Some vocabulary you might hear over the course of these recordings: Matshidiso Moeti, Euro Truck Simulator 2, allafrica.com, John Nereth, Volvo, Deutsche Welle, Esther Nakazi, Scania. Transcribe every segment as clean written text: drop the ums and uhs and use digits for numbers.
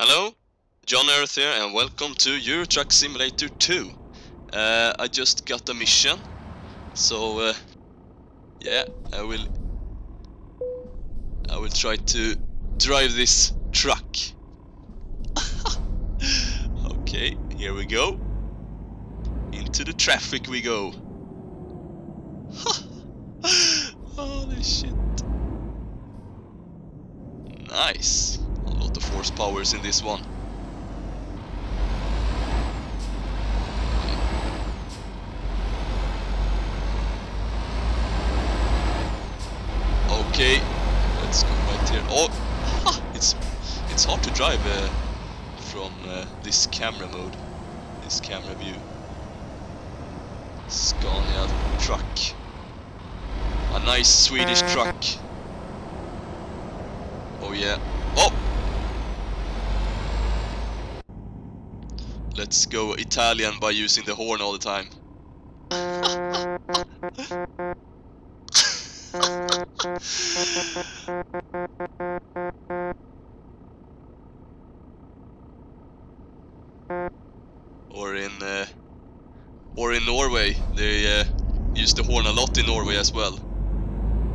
Hello, John Nereth here, and welcome to Euro Truck Simulator 2. I just got a mission, so yeah, I will try to drive this truck. Okay, here we go. Into the traffic we go. Holy shit! Nice. A lot of horsepowers in this one. Okay, let's go right here. Oh, ha, it's hard to drive from this camera mode, this camera view. Scania truck, a nice Swedish truck. Oh yeah. Oh. Let's go Italian by using the horn all the time. Or in Norway, they use the horn a lot in Norway as well.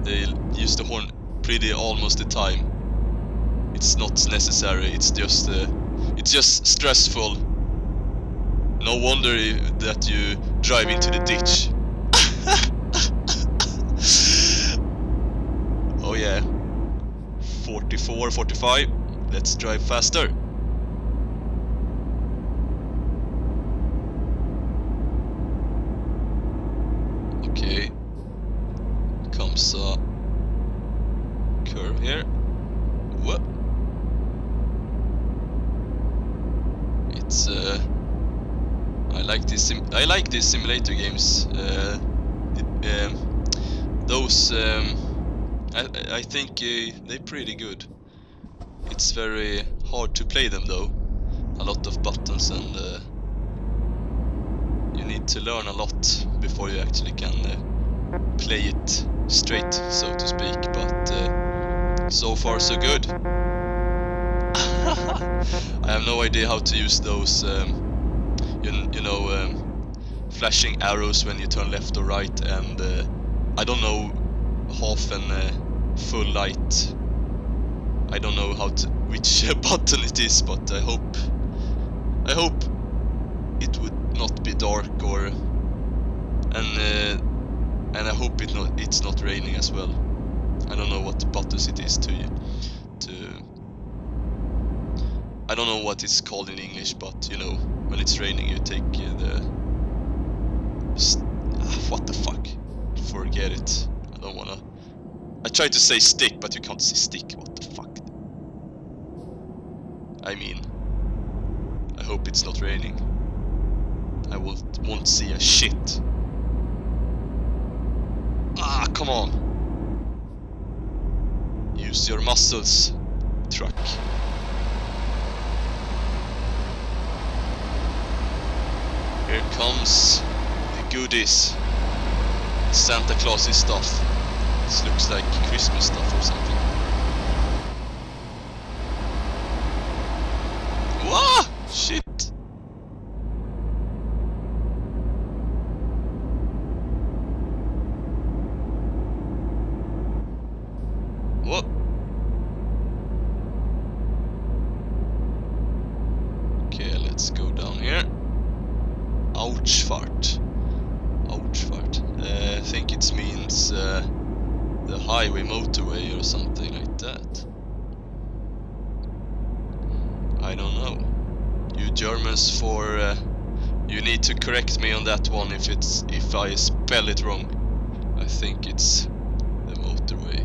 They use the horn pretty almost the time. It's not necessary. It's just stressful. No wonder that you drive into the ditch. Oh yeah. 44, 45. Let's drive faster. Okay. Comes a curve here. What? It's I like these simulator games. I think they're pretty good. It's very hard to play them though. A lot of buttons, and you need to learn a lot before you actually can play it straight, so to speak. But so far so good. I have no idea how to use those. Flashing arrows when you turn left or right, and I don't know half and full light. I don't know which button it is, but I hope it would not be dark, and I hope it's not raining as well. I don't know what buttons it is I don't know what it's called in English, but you know. When it's raining, you take what the fuck? Forget it. I don't wanna. I tried to say stick, but you can't say stick. What the fuck? I mean, I hope it's not raining. I won't see a shit. Ah, come on. Use your muscles, truck. Here comes the goodies, Santa Claus's stuff. This looks like Christmas stuff or something. Whoa! Shit! What? Okay, let's go down here. Ouchfart. I think it means the highway motorway or something like that. I don't know. You Germans, you need to correct me on that one if I spell it wrong. I think it's the motorway.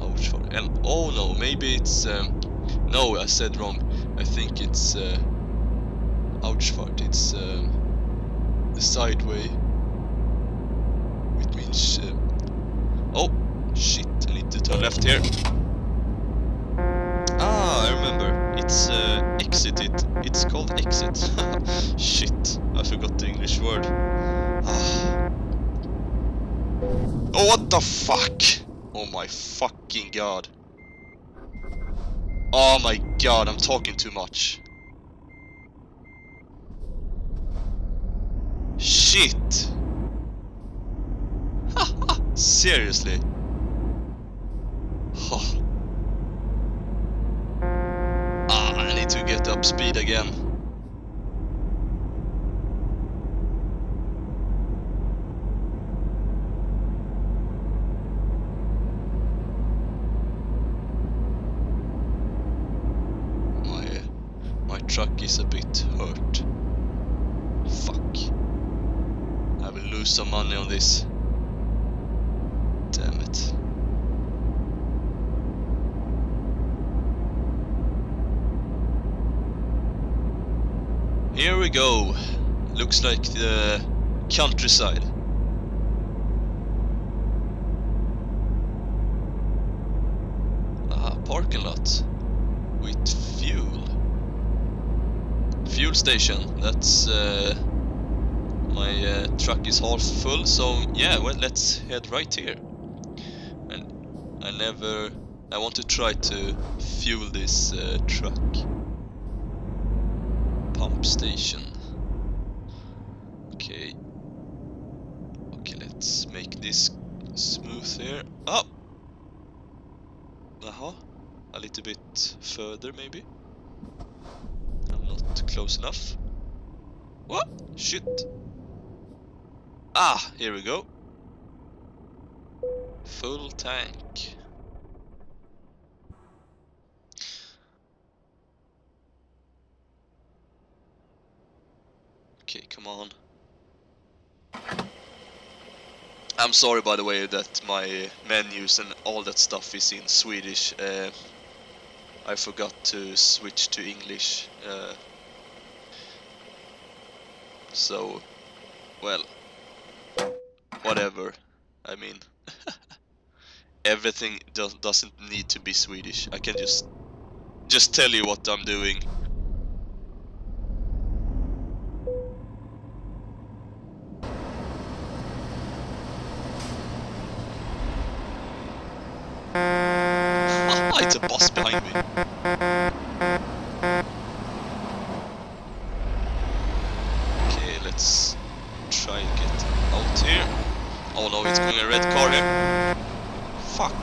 Ouchfart. And oh no, maybe it's no, I said wrong. I think it's Ouchfart, it's the sideway, which means oh shit, I need to turn left here. Ah, I remember, it's exited, it's called exit. Shit, I forgot the English word. Oh, what the fuck? Oh my fucking god. Oh my god, I'm talking too much. Shit. Seriously. Oh. Ah, I need to get up speed again. My truck is a bit hurt. Fuck. I will lose some money on this. Damn it. Here we go. Looks like the countryside. Ah, parking lot with fuel. Fuel station. That's my truck is half full, so yeah. Well, let's head right here. And I want to try to fuel this truck. Pump station. Okay. Okay, let's make this smooth here. Oh! Uh-huh. A little bit further, maybe. I'm not close enough. What? Shit. Ah, here we go. Full tank. Okay, come on. I'm sorry, by the way, that my menus and all that stuff is in Swedish. I forgot to switch to English. So, well, whatever. I mean, everything doesn't need to be Swedish. I can just tell you what I'm doing. It's a boss behind me. Okay, let's try and get out here. Oh no, it's going a red car here. Fuck.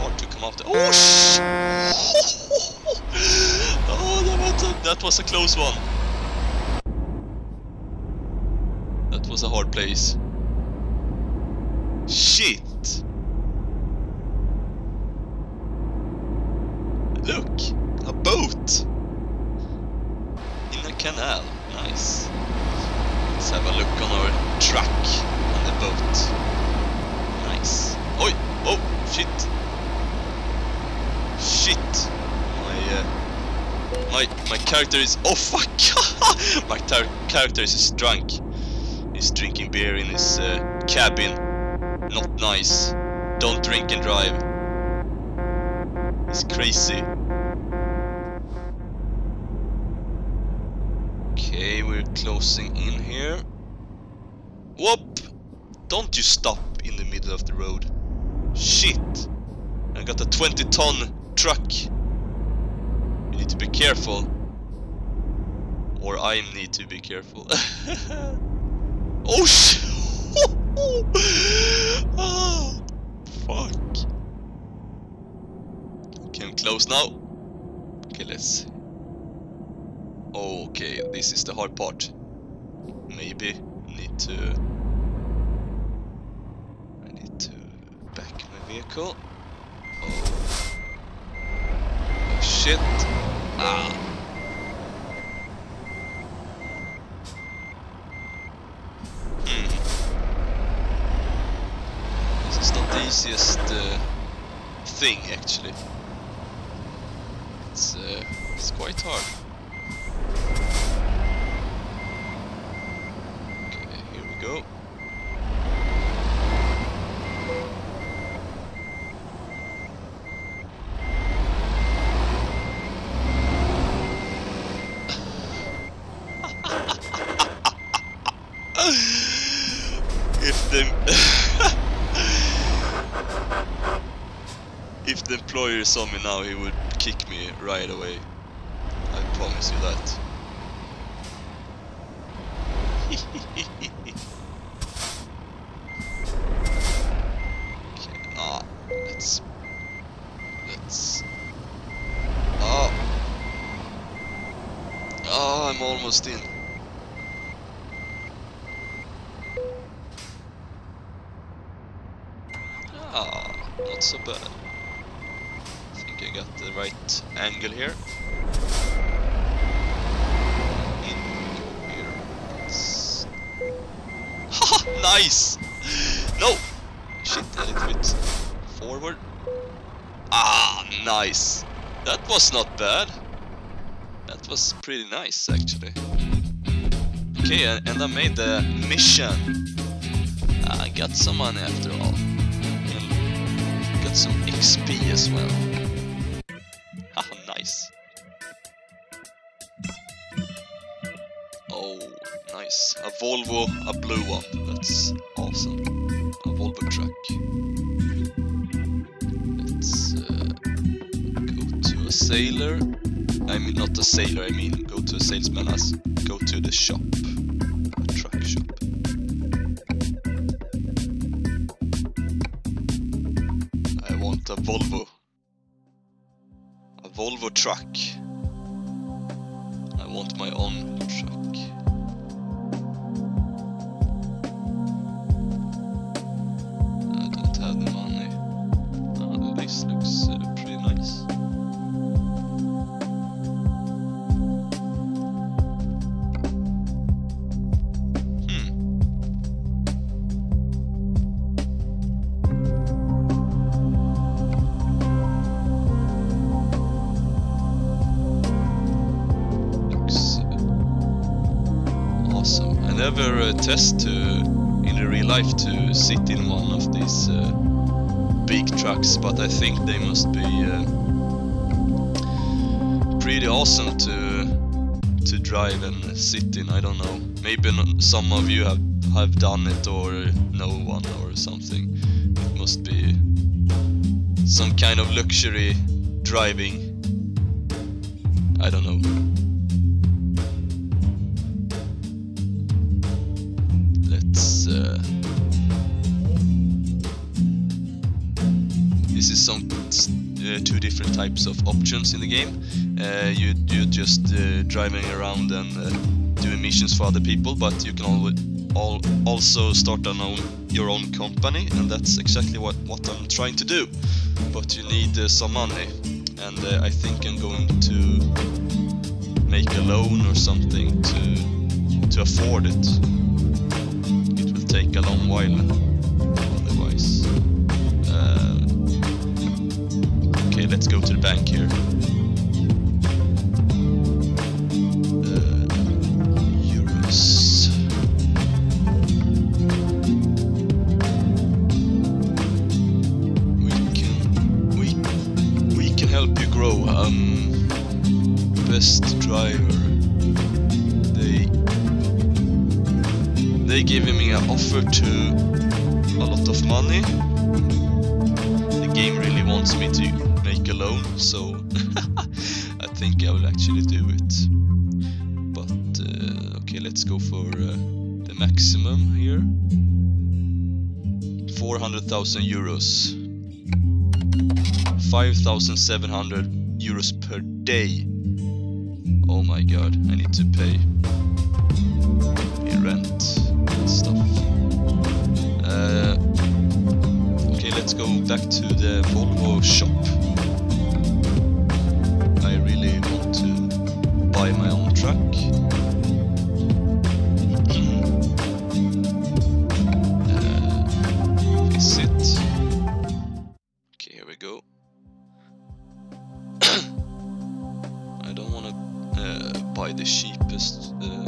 Hard to come out there. Oh shh! Oh, that was a close one. That was a hard place. Shit! Look! A boat! In a canal. Nice. Let's have a look on our truck and the boat. Nice. Oi! Oh! Shit! Shit! My character is... Oh fuck! My character is drunk. He's drinking beer in his cabin. Not nice. Don't drink and drive. It's crazy. Okay, we're closing in here. Whoop! Don't you stop in the middle of the road. Shit! I got a 20-ton truck. You need to be careful. Or I need to be careful. Oh shit! Oh, fuck. I'm close now. Okay, let's... Okay, this is the hard part. Maybe I need to back my vehicle. Oh, oh shit. Ah. Hmm. This is not the easiest thing, actually. It's quite hard. Okay, here we go. If them If the employer saw me now, he would kick me right away. I promise you that. Okay, nah, let's... Oh. Oh, I'm almost in. Ah, not so bad. I think I got the right angle here. Nice! No! Shit, a little bit forward. Ah, nice! That was not bad. That was pretty nice, actually. Okay, and I made the mission. I got some money after all. And got some XP as well. Ah, nice. Oh, nice. A Volvo, a blue one. That's awesome. A Volvo truck. Let's go to a sailor. I mean, not a sailor, I mean go to a salesman. As go to the shop. A truck shop. I want a Volvo. A Volvo truck. I want my own truck. Test to in the real life to sit in one of these big trucks, but I think they must be pretty awesome to drive and sit in. I don't know. Maybe some of you have done it or know one or something. It must be some kind of luxury driving. I don't know. This is some two different types of options in the game. You're just driving around and doing missions for other people, but you can also start your own company, and that's exactly what I'm trying to do. But you need some money, and I think I'm going to make a loan or something to afford it. Take a long while otherwise. Okay, let's go to the bank here. Euros. We can help you grow. Best driver. They gave me an offer to a lot of money. The game really wants me to make a loan, so I think I will actually do it. But okay, let's go for the maximum here. 400,000 euros. 5,700 euros per day. Oh my god, I need to pay rent and stuff. Okay, let's go back to the Volvo shop. I really want to buy my own truck. Is it? Okay, here we go. I don't want to buy the cheapest one.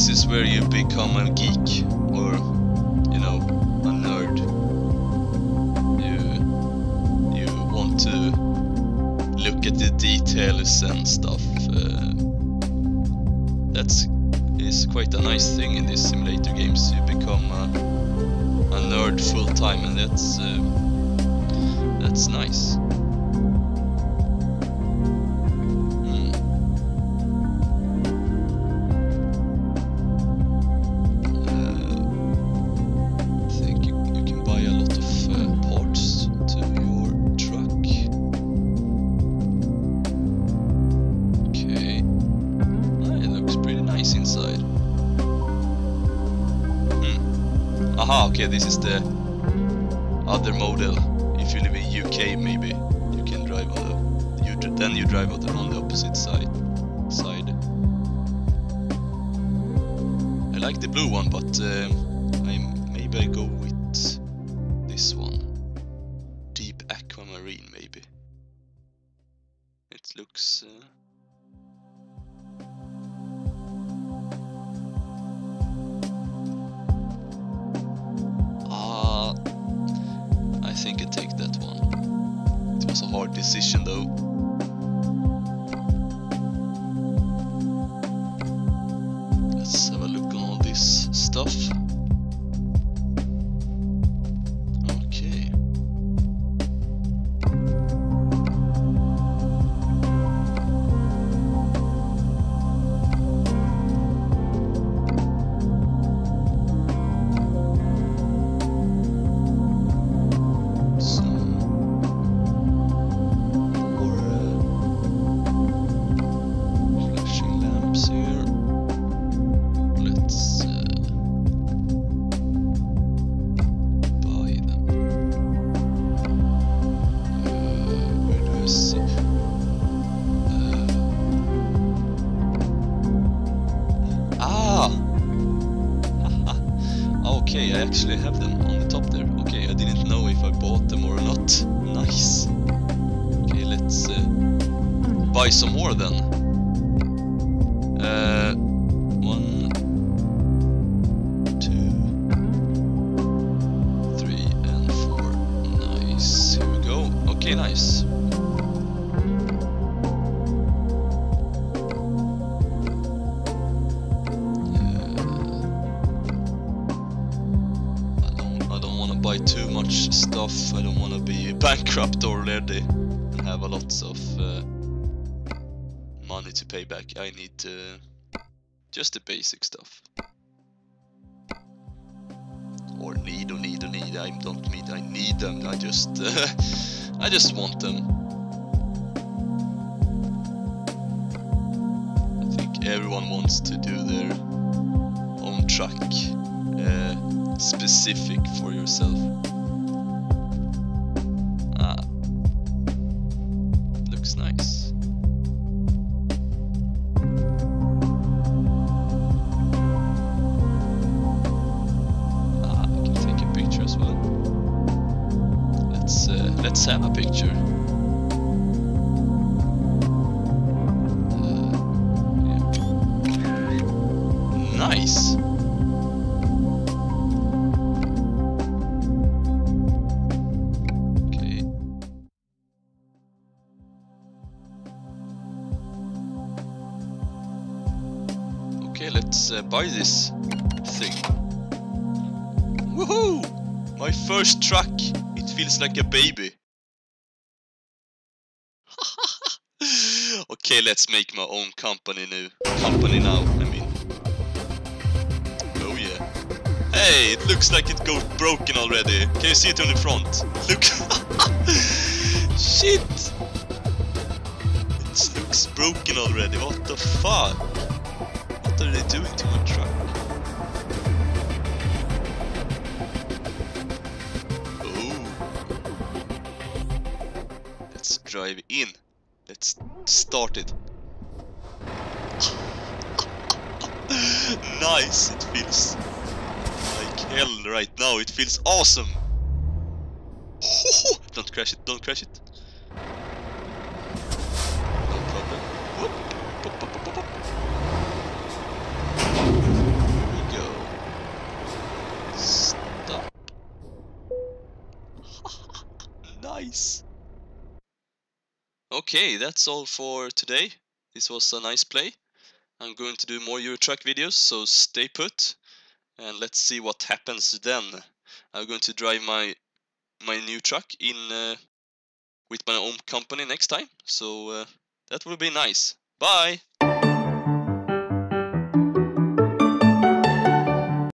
this is where you become a geek, or, you know, a nerd. You want to look at the details and stuff. That's quite a nice thing in these simulator games. You become a nerd full time, and that's nice. Okay, this is the other model. If you live in UK, maybe you can drive on the you drive on the opposite side. I like the blue one, but maybe I go with this one, deep aquamarine. Maybe it looks. I think I take that one. It was a hard decision though. Let's have a look on all this stuff. Okay. Okay, I actually have them on the top there. Okay, I didn't know if I bought them or not. Nice. Okay, let's buy some more then. One, two, three, and four. Nice. Here we go. Okay, nice. Stuff. I don't want to be bankrupt already and have a lot of money to pay back. I need just the basic stuff. Or need. I don't need. I need them. I just I just want them. I think everyone wants to do their own truck specific for yourself. Nice. Ah, I can take a picture as well. Let's have a picture. Yeah. Nice. Let's buy this thing. Woohoo! My first truck. It feels like a baby. Okay, let's make my own company now. Oh yeah. Hey, it looks like it got broken already. Can you see it on the front? Look. Shit. It looks broken already. What the fuck? What are they doing to my truck? Oh. Let's drive in. Let's start it. Nice, it feels like hell right now. It feels awesome. Don't crash it, don't crash it. No problem. Whoop. Boop, boop, boop, boop. Okay, that's all for today. This was a nice play. I'm going to do more Euro Truck videos, so stay put and let's see what happens then. I'm going to drive my new truck in with my own company next time, so that will be nice. Bye!